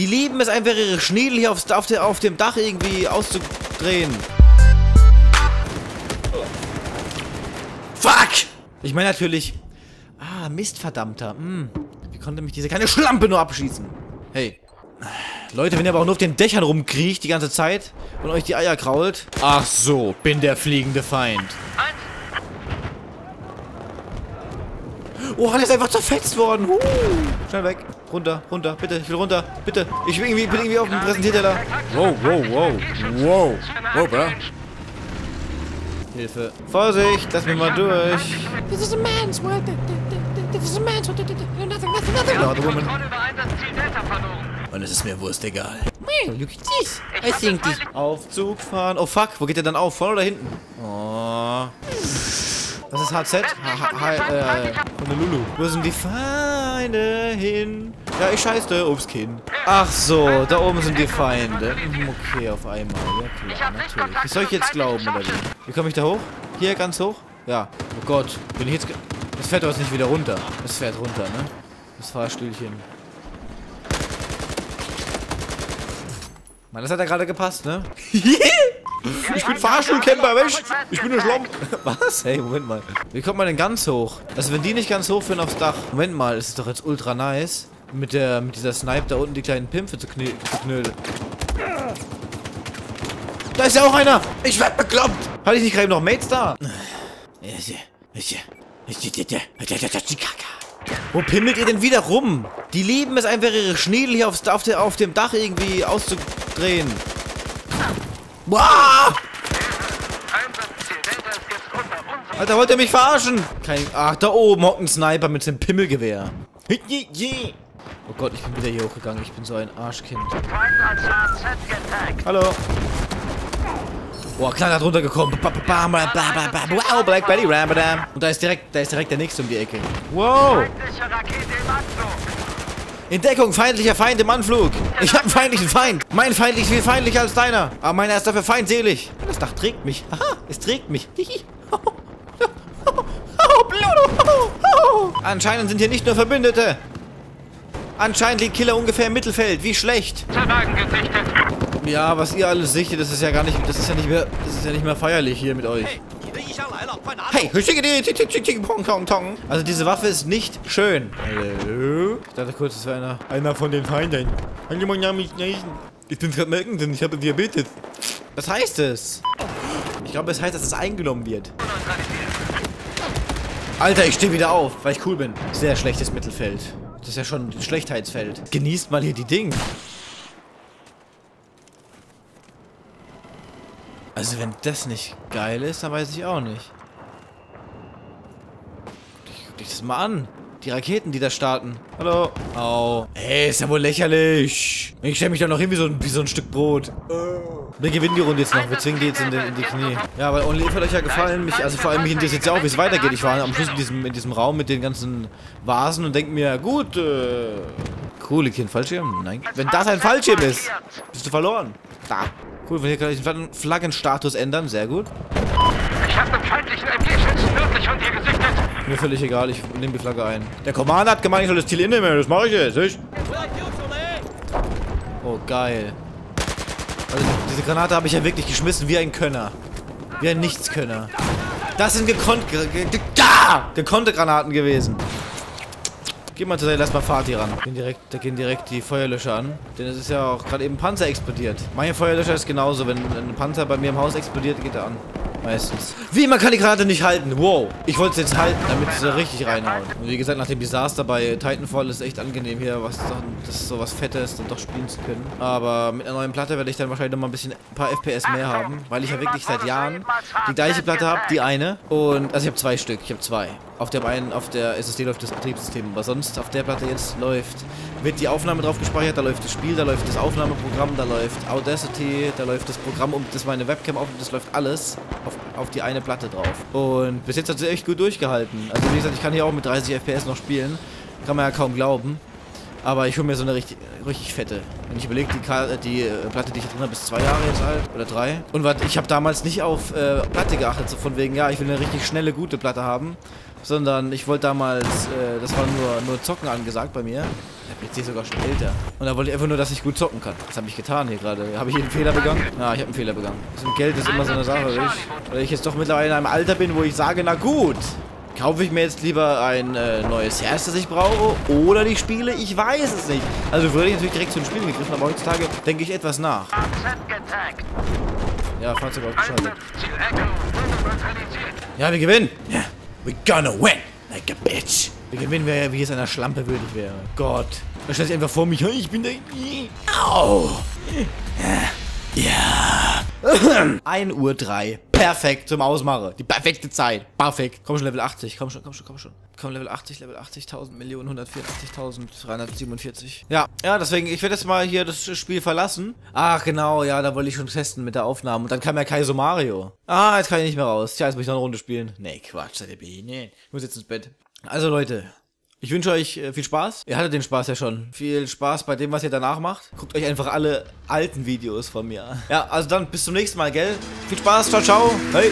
Die lieben es einfach, ihre Schniedel hier auf dem Dach irgendwie auszudrehen. Fuck! Ich meine natürlich... Ah, Mistverdammter. Wie konnte mich diese kleine Schlampe nur abschießen? Hey. Leute, wenn ihr aber auch nur auf den Dächern rumkriecht die ganze Zeit und euch die Eier krault... Ach so, bin der fliegende Feind. Oh, der ist einfach zerfetzt worden. Schnell weg. Runter, runter, bitte, ich will runter, bitte. Ich bin irgendwie auf dem Präsentierteller da. Wow, wow, wow, wow. Wow, bro. Hilfe. Vorsicht, lass mich mal durch. This is a man's world. This is a man's world. Nothing. Woman. Und es ist mir Wurst egal. I think this. Aufzug fahren. Oh fuck, wo geht der dann auf? Vorne oder hinten? Oh. Das ist HZ? Honolulu. Wo sind die Feinde hin? Ja, ich scheiße. Ups, Kind. Ach so, da oben sind die Feinde. Okay, auf einmal. Ja, klar, natürlich. Was soll ich jetzt glauben, oder wie? Wie komme ich da hoch? Hier, ganz hoch? Ja. Oh Gott. Bin ich jetzt... Das fährt doch jetzt nicht wieder runter. Das fährt runter, ne? Das Fahrstühlchen. Mann, das hat ja gerade gepasst, ne? Ich bin Fahrstuhlcamper, Mensch! Ich bin eine Schlampe! Was? Hey, Moment mal. Wie kommt man denn ganz hoch? Also wenn die nicht ganz hoch führen aufs Dach. Moment mal, ist es doch jetzt ultra nice, mit dieser Snipe da unten die kleinen Pimpfe zu knödeln. Da ist ja auch einer! Ich werd bekloppt! Hatte ich nicht gerade noch Mates da? Wo pimmelt ihr denn wieder rum? Die lieben es einfach, ihre Schniedel hier auf dem Dach irgendwie auszudrehen. Wow! Alter, wollt ihr mich verarschen? Ach, da oben hockt ein Sniper mit seinem Pimmelgewehr. Oh Gott, ich bin wieder hier hochgegangen. Ich bin so ein Arschkind. Hallo. Boah, klar, hat runtergekommen. Wow, Black Betty Rambadam. Und da ist direkt der nächste um die Ecke. Wow. Entdeckung, feindlicher Feind im Anflug. Ich habe einen feindlichen Feind. Mein Feind ist viel feindlicher als deiner. Aber meiner ist dafür feindselig. Das Dach trägt mich. Aha, es trägt mich. Anscheinend sind hier nicht nur Verbündete. Anscheinend liegt Killer ungefähr im Mittelfeld. Wie schlecht. Ja, was ihr alles sichtet, das ist ja gar nicht, das ist ja nicht mehr feierlich hier mit euch. Hey, also diese Waffe ist nicht schön. Hallo? Ich dachte kurz, das wäre einer von den Feinden. Ich bin Fred Melkenden, ich habe Diabetes. Was heißt es? Ich glaube, es heißt, dass es eingenommen wird. Alter, ich stehe wieder auf, weil ich cool bin. Sehr schlechtes Mittelfeld. Das ist ja schon ein Schlechtheitsfeld. Genießt mal hier die Dinge. Also wenn das nicht geil ist, dann weiß ich auch nicht. Guck dich das mal an. Die Raketen, die da starten. Hallo. Au. Ey, ist ja wohl lächerlich. Ich stelle mich da noch hin wie so ein Stück Brot. Wir gewinnen die Runde jetzt noch. Wir zwingen die jetzt in die Knie. Ja, aber OnlyF hat euch ja gefallen. Also vor allem mich interessiert ja auch, wie es weitergeht. Ich war am Schluss in diesem Raum mit den ganzen Vasen und denke mir, gut, coole Kind, Fallschirm? Nein. Wenn das ein Fallschirm ist, bist du verloren. Da. Cool, von hier kann ich den Flaggenstatus ändern. Sehr gut. Ich habe einen feindlichen MG-Schützen nördlich von dir gesichtet. Mir völlig egal, ich nehme die Flagge ein. Der Commander hat gemeint, ich soll das Ziel innehmen. Das mache ich jetzt, ich? Oh, geil. Also, diese Granate habe ich ja wirklich geschmissen wie ein Könner. Wie ein Nichtskönner. Das sind gekonnte Granaten gewesen. Geh mal zur Seite, lass mal Fatih ran. Da gehen direkt die Feuerlöscher an. Denn es ist ja auch gerade eben Panzer explodiert. Mein Feuerlöscher ist genauso. Wenn ein Panzer bei mir im Haus explodiert, geht er an. Meistens. Wie, man kann die Granate nicht halten. Wow. Ich wollte es jetzt halten, damit sie da richtig reinhauen. Und wie gesagt, nach dem Desaster bei Titanfall ist es echt angenehm hier, dass so was Fettes dann doch spielen zu können. Aber mit einer neuen Platte werde ich dann wahrscheinlich nochmal ein paar FPS mehr haben. Weil ich ja wirklich seit Jahren die gleiche Platte habe, die eine. Und, also ich habe zwei Stück. Ich habe zwei. Auf der SSD läuft das Betriebssystem, aber sonst auf der Platte jetzt wird die Aufnahme drauf gespeichert, da läuft das Spiel, da läuft das Aufnahmeprogramm, da läuft Audacity, da läuft das Programm, um das meine Webcam aufnimmt, das läuft alles auf die eine Platte drauf. Und bis jetzt hat sie echt gut durchgehalten. Also wie gesagt, ich kann hier auch mit 30 FPS noch spielen, kann man ja kaum glauben. Aber ich hole mir so eine richtig fette. Wenn ich überlege, die Platte, die ich drin habe, ist 2 Jahre jetzt alt. Oder 3. Und was, ich habe damals nicht auf Platte geachtet. So von wegen, ja, ich will eine richtig schnelle, gute Platte haben. Sondern ich wollte damals, das war nur Zocken angesagt bei mir. Jetzt sehe ich sogar schon älter. Und da wollte ich einfach nur, dass ich gut zocken kann. Das habe ich getan hier gerade. Habe ich hier einen Fehler begangen? Ja, ich habe einen Fehler begangen. Das mit Geld ist immer so eine Sache, weil ich jetzt doch mittlerweile in einem Alter bin, wo ich sage, na gut, kaufe ich mir jetzt lieber ein neues Herz, das ich brauche, oder die Spiele? Ich weiß es nicht. Also würde ich natürlich direkt zu den Spielen gegriffen, aber heutzutage denke ich etwas nach. Ja, Fahrzeug ausgeschaltet. Ja, wir gewinnen. Yeah, we're gonna win like a bitch. Wir gewinnen, wie es einer Schlampe würdig wäre. Gott. Da stellt sich einfach vor mich. Ich bin der... Au! Ja. 1:03 Uhr. Perfekt zum Ausmachen. Die perfekte Zeit. Perfekt. Komm schon, Level 80. Komm schon. Komm, Level 80, Level 80, 1.084.347. Ja, deswegen, ich werde jetzt mal hier das Spiel verlassen. Ach, genau, ja, da wollte ich schon testen mit der Aufnahme. Und dann kam ja Kaizo Mario. Ah, jetzt kann ich nicht mehr raus. Tja, jetzt muss ich noch eine Runde spielen. Nee, Quatsch, seid ihr behindert. Ich muss jetzt ins Bett. Also, Leute, ich wünsche euch viel Spaß. Ihr hattet den Spaß ja schon. Viel Spaß bei dem, was ihr danach macht. Guckt euch einfach alle alten Videos von mir an. Ja, also dann, bis zum nächsten Mal, gell? Viel Spaß, ciao, ciao. Hey.